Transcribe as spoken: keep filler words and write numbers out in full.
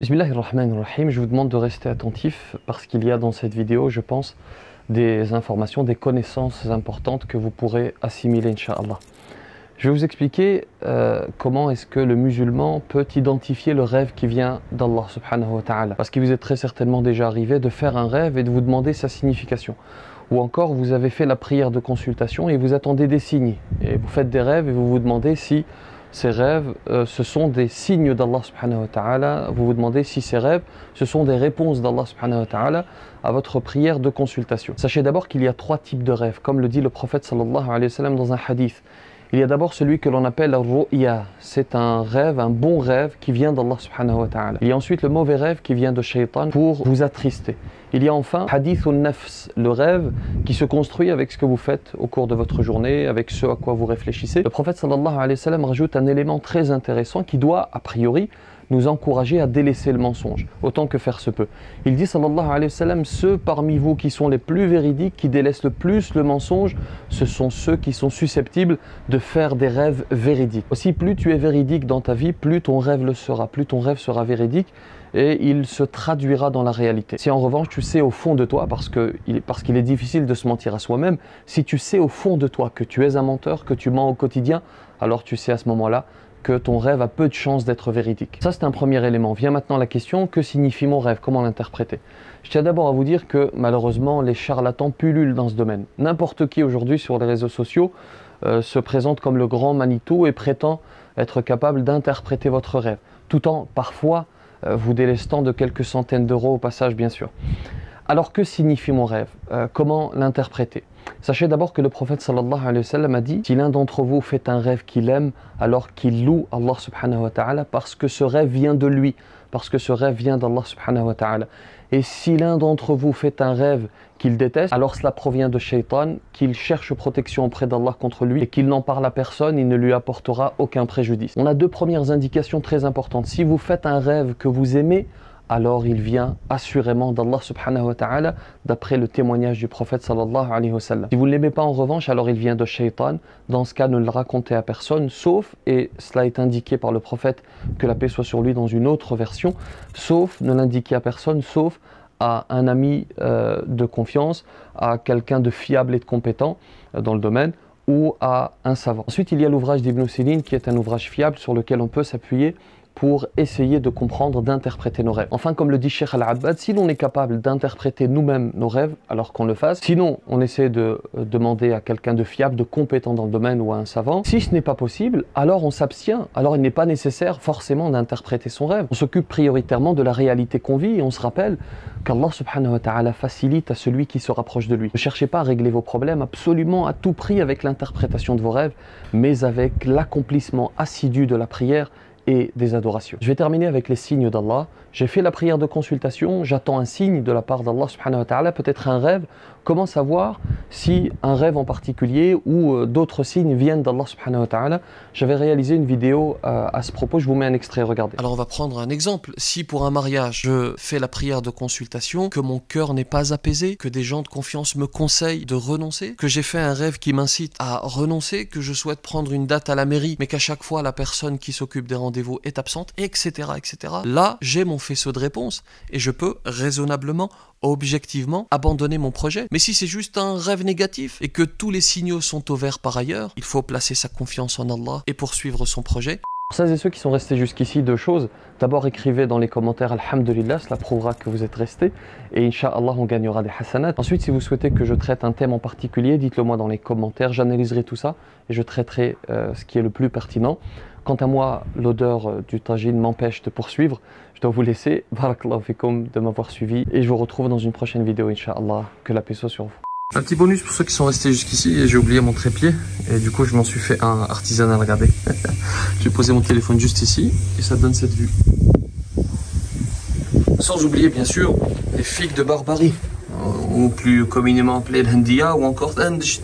Bismillahirrahmanirrahim, je vous demande de rester attentif parce qu'il y a dans cette vidéo, je pense, des informations, des connaissances importantes que vous pourrez assimiler, Inch'Allah. Je vais vous expliquer euh, comment est-ce que le musulman peut identifier le rêve qui vient d'Allah subhanahu wa ta'ala. Parce qu'il vous est très certainement déjà arrivé de faire un rêve et de vous demander sa signification. Ou encore, vous avez fait la prière de consultation et vous attendez des signes. Et vous faites des rêves et vous vous demandez si... ces rêves, euh, ce sont des signes d'Allah subhanahu wa ta'ala. Vous vous demandez si ces rêves, ce sont des réponses d'Allah subhanahu wa ta'ala à votre prière de consultation. Sachez d'abord qu'il y a trois types de rêves, comme le dit le prophète sallallahu alayhi wa sallam dans un hadith. Il y a d'abord celui que l'on appelle ru'ya. C'est un rêve, un bon rêve qui vient d'Allah subhanahu wa ta'ala. Il y a ensuite le mauvais rêve qui vient de shaitan pour vous attrister. Il y a enfin hadithun nafs, le rêve qui se construit avec ce que vous faites au cours de votre journée, avec ce à quoi vous réfléchissez. Le prophète sallallahu alayhi wa sallam rajoute un élément très intéressant qui doit, a priori, nous encourager à délaisser le mensonge, autant que faire se peut. Il dit sallallahu alayhi wa sallam, ceux parmi vous qui sont les plus véridiques, qui délaissent le plus le mensonge, ce sont ceux qui sont susceptibles de faire des rêves véridiques. Aussi, plus tu es véridique dans ta vie, plus ton rêve le sera, plus ton rêve sera véridique et il se traduira dans la réalité. Si en revanche tu sais au fond de toi, parce que, parce qu'il est difficile de se mentir à soi-même, si tu sais au fond de toi que tu es un menteur, que tu mens au quotidien, alors tu sais à ce moment-là que ton rêve a peu de chances d'être véridique. Ça, c'est un premier élément. Vient maintenant la question, que signifie mon rêve? Comment l'interpréter? Je tiens d'abord à vous dire que malheureusement, les charlatans pullulent dans ce domaine. N'importe qui aujourd'hui sur les réseaux sociaux euh, se présente comme le grand Manitou et prétend être capable d'interpréter votre rêve, tout en parfois euh, vous délestant de quelques centaines d'euros au passage, bien sûr. Alors, que signifie mon rêve? euh, Comment l'interpréter? Sachez d'abord que le prophète sallallahu alayhi wa sallam a dit « Si l'un d'entre vous fait un rêve qu'il aime, alors qu'il loue Allah subhanahu wa ta'ala parce que ce rêve vient de lui, parce que ce rêve vient d'Allah subhanahu wa ta'ala. Et si l'un d'entre vous fait un rêve qu'il déteste, alors cela provient de shaitan, qu'il cherche protection auprès d'Allah contre lui et qu'il n'en parle à personne, il ne lui apportera aucun préjudice. » On a deux premières indications très importantes. Si vous faites un rêve que vous aimez, alors il vient assurément d'Allah subhanahu wa ta'ala, d'après le témoignage du prophète sallallahu alayhi wa sallam. Si vous ne l'aimez pas en revanche, alors il vient de shaitan. Dans ce cas, ne le racontez à personne, sauf, et cela est indiqué par le prophète, que la paix soit sur lui dans une autre version, sauf, ne l'indiquez à personne, sauf à un ami euh, de confiance, à quelqu'un de fiable et de compétent euh, dans le domaine, ou à un savant. Ensuite, il y a l'ouvrage d'Ibn Sirin, qui est un ouvrage fiable sur lequel on peut s'appuyer pour essayer de comprendre, d'interpréter nos rêves. Enfin, comme le dit Sheikh al abbad, si l'on est capable d'interpréter nous-mêmes nos rêves, alors qu'on le fasse. Sinon, on essaie de demander à quelqu'un de fiable, de compétent dans le domaine ou à un savant. Si ce n'est pas possible, alors on s'abstient. Alors il n'est pas nécessaire forcément d'interpréter son rêve. On s'occupe prioritairement de la réalité qu'on vit et on se rappelle qu'Allah subhanahu wa ta'ala facilite à celui qui se rapproche de lui. Ne cherchez pas à régler vos problèmes absolument à tout prix avec l'interprétation de vos rêves, mais avec l'accomplissement assidu de la prière et des adorations. Je vais terminer avec les signes d'Allah. J'ai fait la prière de consultation, j'attends un signe de la part d'Allah subhanahu wa ta'ala, peut-être un rêve. Comment savoir si un rêve en particulier ou d'autres signes viennent d'Allah subhanahu wa ta'ala? J'avais réalisé une vidéo à ce propos, je vous mets un extrait, regardez. Alors on va prendre un exemple. Si pour un mariage, je fais la prière de consultation, que mon cœur n'est pas apaisé, que des gens de confiance me conseillent de renoncer, que j'ai fait un rêve qui m'incite à renoncer, que je souhaite prendre une date à la mairie, mais qu'à chaque fois la personne qui s'occupe des rendez-vous est absente, et cetera, et cetera. Là, j'ai mon faisceau de réponse et je peux raisonnablement, objectivement, abandonner mon projet. Mais si c'est juste un rêve négatif et que tous les signaux sont au vert par ailleurs, il faut placer sa confiance en Allah et poursuivre son projet. Pour celles et ceux qui sont restés jusqu'ici, deux choses. D'abord, écrivez dans les commentaires, alhamdulillah, cela prouvera que vous êtes restés. Et incha'Allah, on gagnera des hasanats. Ensuite, si vous souhaitez que je traite un thème en particulier, dites-le moi dans les commentaires. J'analyserai tout ça et je traiterai euh, ce qui est le plus pertinent. Quant à moi, l'odeur du tagine m'empêche de poursuivre. Je dois vous laisser. Barakallahu fikum de m'avoir suivi. Et je vous retrouve dans une prochaine vidéo, incha'Allah. Que la paix soit sur vous. Un petit bonus pour ceux qui sont restés jusqu'ici, j'ai oublié mon trépied et du coup je m'en suis fait un artisanal, regardez. J'ai posé mon téléphone juste ici et ça donne cette vue. Sans oublier bien sûr les figues de Barbarie, ou plus communément appelées l'India ou encore l'Indj.